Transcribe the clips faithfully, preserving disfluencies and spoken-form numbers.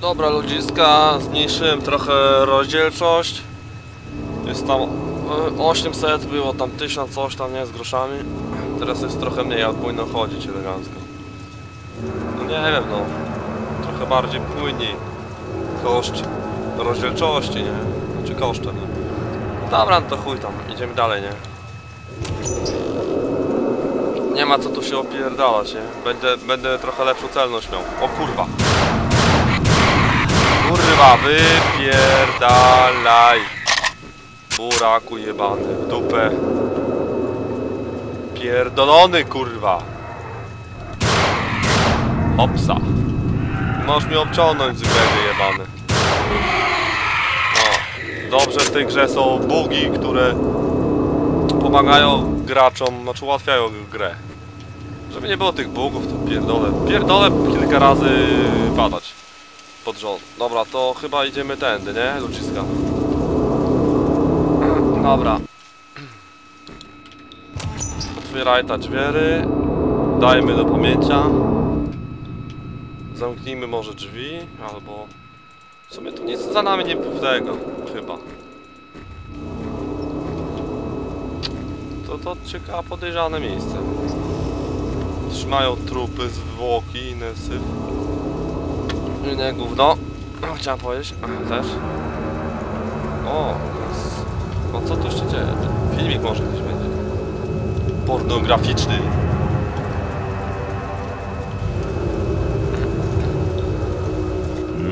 Dobra ludziska, zmniejszyłem trochę rozdzielczość. Jest tam osiemset, było tam tysiąc, coś tam, nie, z groszami. Teraz jest trochę mniej, ale powinno chodzić elegancko. No nie wiem, no. Trochę bardziej płynniej. Koszt rozdzielczości, nie? Znaczy kosztem, nie? Dobra, no to chuj tam, idziemy dalej, nie? Nie ma co tu się opierdalać, nie? Będę, będę trochę lepszą celność miał. O kurwa! Kurwa, wypierdalaj! Buraku jebany, w dupę! Pierdolony, kurwa! Opsa! Możesz mnie obciągnąć, zupełnie jebany. No, dobrze w tej grze są bugi, które pomagają graczom, znaczy ułatwiają grę. Żeby nie było tych bugów, to pierdolę. Pierdolę kilka razy padać pod rząd. Dobra, to chyba idziemy tędy, nie? Ludziska. Dobra. Otwieraj ta drzwiery. Dajmy do pamięcia. Zamknijmy może drzwi, albo... W sumie tu nic za nami nie było tego, chyba. To to ciekawe, podejrzane miejsce. Trzymają trupy, zwłoki, inne syf. Inne gówno. Chciałem powiedzieć, też. O, no co tu jeszcze dzieje? Filmik może gdzieś będzie. Pornograficzny.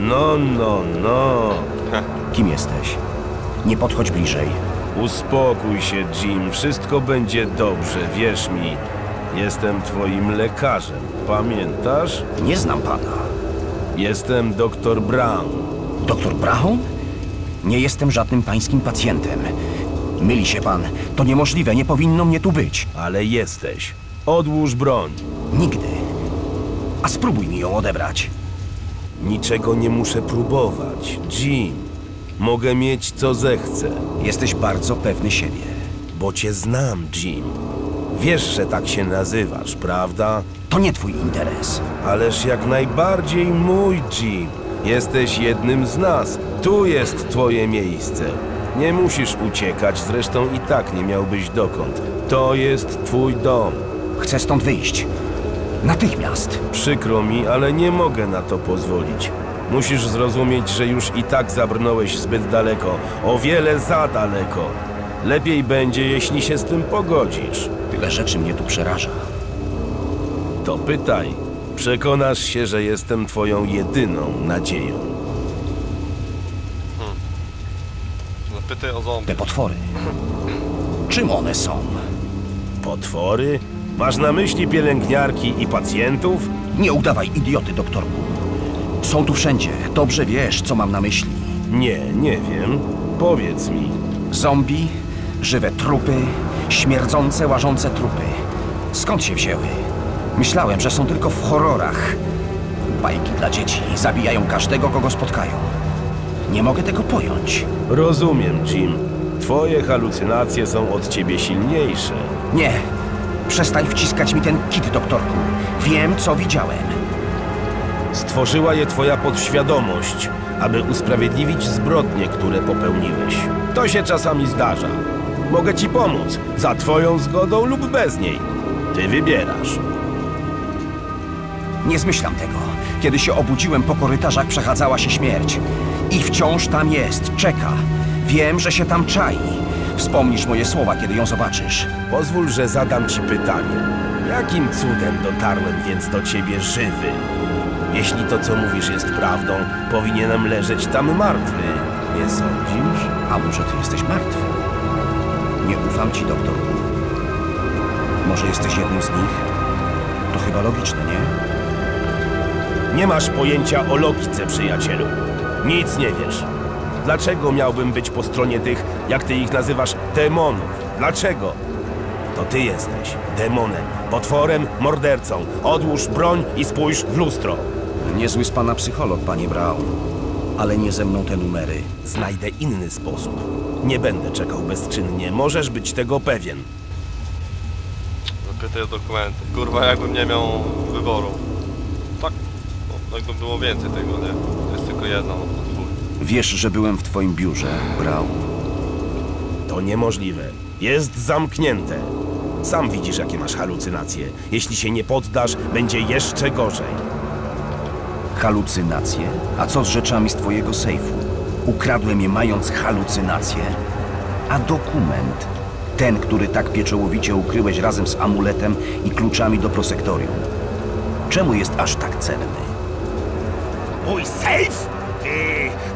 No, no, no. Kim jesteś? Nie podchodź bliżej. Uspokój się, Jim. Wszystko będzie dobrze, wierz mi. Jestem twoim lekarzem, pamiętasz? Nie znam pana. Jestem doktor Brown. Doktor Brown? Nie jestem żadnym pańskim pacjentem. Myli się pan. To niemożliwe. Nie powinno mnie tu być. Ale jesteś. Odłóż broń. Nigdy. A spróbuj mi ją odebrać. Niczego nie muszę próbować, Jim. Mogę mieć, co zechcę. Jesteś bardzo pewny siebie. Bo cię znam, Jim. Wiesz, że tak się nazywasz, prawda? To nie twój interes. Ależ jak najbardziej mój, Jim. Jesteś jednym z nas. Tu jest twoje miejsce. Nie musisz uciekać, zresztą i tak nie miałbyś dokąd. To jest twój dom. Chcę stąd wyjść. Natychmiast. Przykro mi, ale nie mogę na to pozwolić. Musisz zrozumieć, że już i tak zabrnąłeś zbyt daleko. O wiele za daleko. Lepiej będzie, jeśli się z tym pogodzisz. Tyle rzeczy mnie tu przeraża. To pytaj. Przekonasz się, że jestem twoją jedyną nadzieją. Hmm. Zapytaj o zombie. Te potwory. Czym one są? Potwory? Masz na myśli pielęgniarki i pacjentów? Nie udawaj idioty, doktorku. Są tu wszędzie. Dobrze wiesz, co mam na myśli. Nie, nie wiem. Powiedz mi. Zombie, żywe trupy, śmierdzące, łażące trupy. Skąd się wzięły? Myślałem, że są tylko w horrorach. Bajki dla dzieci. Zabijają każdego, kogo spotkają. Nie mogę tego pojąć. Rozumiem, Jim. Twoje halucynacje są od ciebie silniejsze. Nie. Przestań wciskać mi ten kit, doktorku. Wiem, co widziałem. Stworzyła je twoja podświadomość, aby usprawiedliwić zbrodnie, które popełniłeś. To się czasami zdarza. Mogę ci pomóc, za twoją zgodą lub bez niej. Ty wybierasz. Nie zmyślam tego. Kiedy się obudziłem, po korytarzach przechadzała się śmierć. I wciąż tam jest, czeka. Wiem, że się tam czai. Wspomnisz moje słowa, kiedy ją zobaczysz. Pozwól, że zadam ci pytanie. Jakim cudem dotarłem więc do ciebie żywy? Jeśli to, co mówisz, jest prawdą, powinienem leżeć tam martwy. Nie sądzisz? A może ty jesteś martwy? Nie ufam ci, doktorku. Może jesteś jednym z nich? To chyba logiczne, nie? Nie masz pojęcia o logice, przyjacielu. Nic nie wiesz. Dlaczego miałbym być po stronie tych, jak ty ich nazywasz, demonów? Dlaczego? To ty jesteś demonem, potworem, mordercą. Odłóż broń i spójrz w lustro. Niezły z pana psycholog, panie Brown. Ale nie ze mną te numery. Znajdę inny sposób. Nie będę czekał bezczynnie. Możesz być tego pewien. Zapytaj o dokumenty. Kurwa, jakbym nie miał wyboru. Tak, no, jakby było więcej tego, nie? To jest tylko tylko jedną. Wiesz, że byłem w twoim biurze, Brał. To niemożliwe. Jest zamknięte. Sam widzisz, jakie masz halucynacje. Jeśli się nie poddasz, będzie jeszcze gorzej. Halucynacje? A co z rzeczami z twojego sejfu? Ukradłem je, mając halucynacje? A dokument? Ten, który tak pieczołowicie ukryłeś razem z amuletem i kluczami do prosektorium. Czemu jest aż tak cenny? Mój sejf? Ty,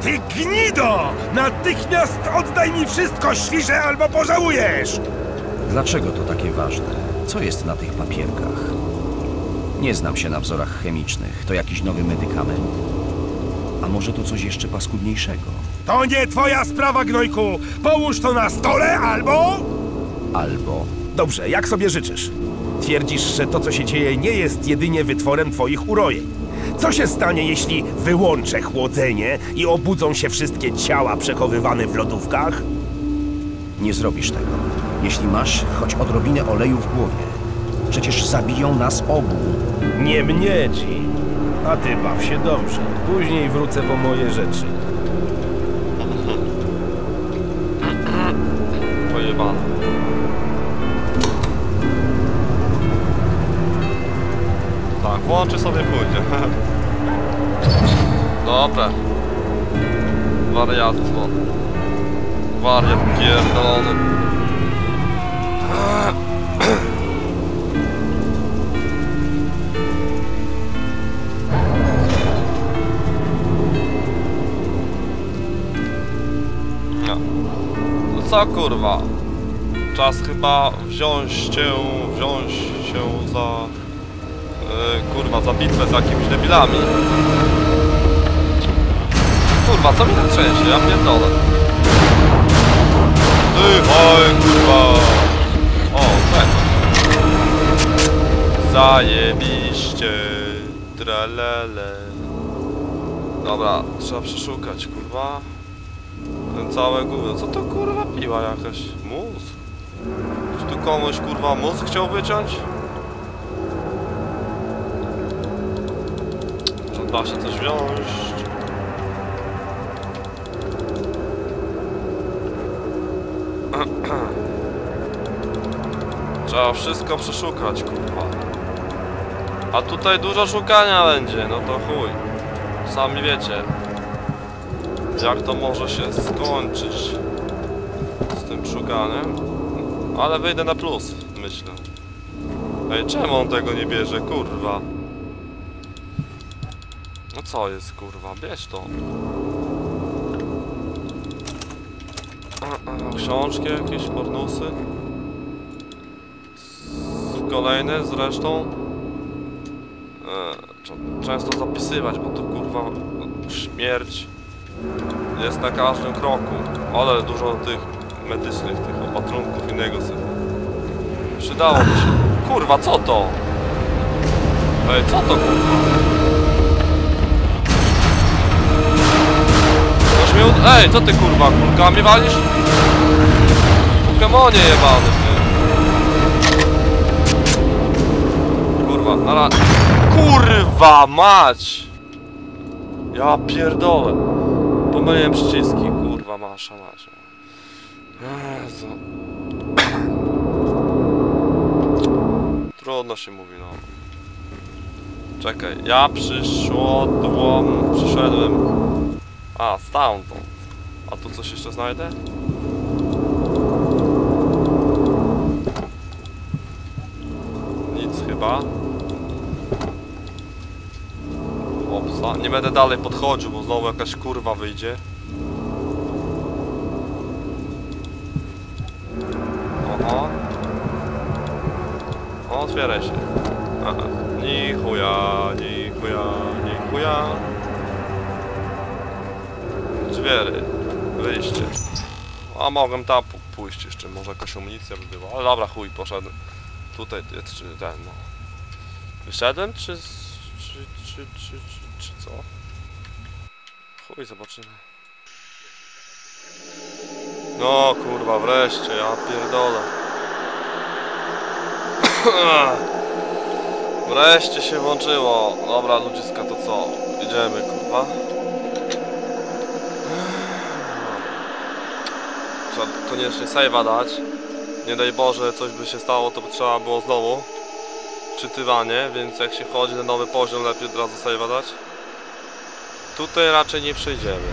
ty gnido! Natychmiast oddaj mi wszystko, świrze, albo pożałujesz! Dlaczego to takie ważne? Co jest na tych papierkach? Nie znam się na wzorach chemicznych. To jakiś nowy medykament? A może to coś jeszcze paskudniejszego? To nie twoja sprawa, gnojku! Połóż to na stole, albo... Albo... Dobrze, jak sobie życzysz. Twierdzisz, że to, co się dzieje, nie jest jedynie wytworem twoich urojeń. Co się stanie, jeśli wyłączę chłodzenie i obudzą się wszystkie ciała przechowywane w lodówkach? Nie zrobisz tego. Jeśli masz choć odrobinę oleju w głowie. Przecież zabiją nas obu. Nie mnie, Jim. A ty baw się dobrze. Później wrócę po moje rzeczy. Pojebane. Tak, włączy sobie pójdzie. Dobra. Wariactwo. Wariat pierdolony. Co kurwa? Czas chyba wziąć się, wziąć się za... Yy, kurwa, za bitwę z jakimiś debilami. Kurwa, co mi tak trzęsie? Ja pierdolę. Dychaj, kurwa! O, tak. Zajebiście. Tralele. Dobra, trzeba przeszukać, kurwa. Ten całe gówno. Co to kurwa piła jakaś? Mózg? Czy tu komuś kurwa mózg chciał wyciąć? Może da się coś wziąć? Trzeba wszystko przeszukać kurwa. A tutaj dużo szukania będzie, no to chuj. Sami wiecie. Jak to może się skończyć z tym szukaniem? Ale wyjdę na plus, myślę. Ej, czemu on tego nie bierze, kurwa? No co jest, kurwa? Bierz to. Książki jakieś, pornusy. Kolejne zresztą. Często zapisywać, bo to kurwa śmierć. Jest na każdym kroku, ale dużo tych medycznych, tych opatrunków innego syfu. Przydało mi się. Kurwa, co to? Ej, co to kurwa? Coś mi ud... Ej, co ty kurwa, kulkami walisz? Pokemonie jebany, ty. Kurwa, na rad... Kurwa mać! Ja pierdolę. Pomyliłem przyciski, kurwa, masza, masza. Jezu. Trudno się mówi, no. Czekaj, ja przyszedłem, przyszedłem... A, stamtąd. A tu coś jeszcze znajdę? Nic chyba. Nie będę dalej podchodził, bo znowu jakaś kurwa wyjdzie. Oho. O, otwieraj się. Aha. Ni chuja, ni chuja, ni chuja. Drzwiery. Wyjście. A mogłem tam pójść jeszcze, może jakaś amunicja by była. Ale dobra, chuj, poszedłem. Tutaj, czy ten, no. Wyszedłem, czy... Czy, czy, czy, czy, czy co? Chuj, zobaczymy. No kurwa, wreszcie, ja pierdolę. Wreszcie się włączyło. Dobra, ludziska, to co? Idziemy, kurwa. trzeba koniecznie save'a dać. Nie daj Boże, coś by się stało, to by trzeba było znowu wczytywanie, więc jak się chodzi na nowy poziom, lepiej od razu save'a dać. Tutaj raczej nie przejdziemy.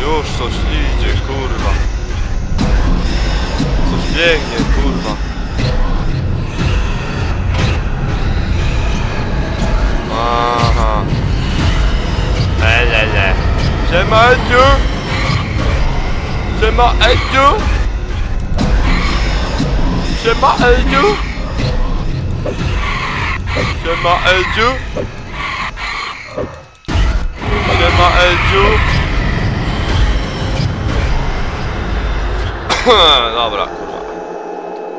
Już coś idzie, kurwa. Coś biegnie, kurwa. Aha. Elele. Siema, Edziu. Siema, Edziu. Siema, Edziu. Siema, Edziu. Siema, Edziu. Dobra, kurwa.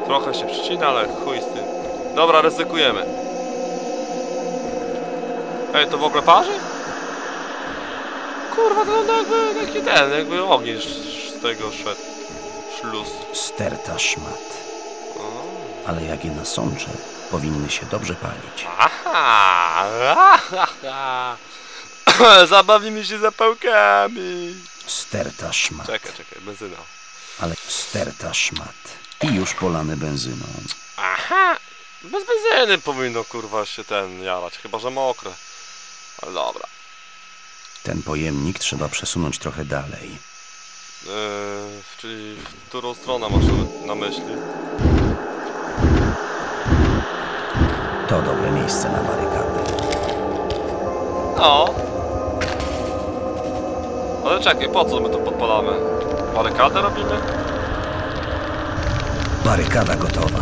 Trochę się przycina, ale chuj z tym. Dobra, ryzykujemy. Ej, to w ogóle parzy? Kurwa, to no, jakby taki ten, jakby ogień z tego szedł. Szluz. Sterta szmat. Ale jak je nasączę, powinny się dobrze palić. Aha! Aha, aha. Zabawimy się zapałkami. Sterta szmat. Czekaj, czekaj, benzyną. Ale sterta szmat. I już polany benzyną. Aha! Bez benzyny powinno, kurwa, się ten jarać. Chyba że mokre. Ale dobra. Ten pojemnik trzeba przesunąć trochę dalej. Yy, czyli w którą stronę masz na myśli? To dobre miejsce na barykady. No. Ale czekaj, po co my to podpalamy? Barykadę robimy? Barykada gotowa.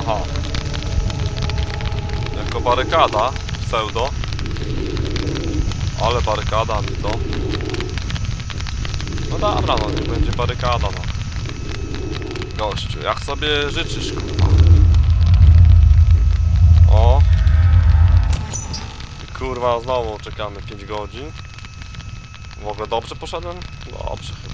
Aha. Jako barykada, pseudo. Ale barykada mi to. No dobra, no niech będzie barykada, no. Gościu, jak sobie życzysz, kurwa. O. Kurwa, znowu czekamy pięć godzin. W ogóle dobrze poszedłem? Dobrze chyba.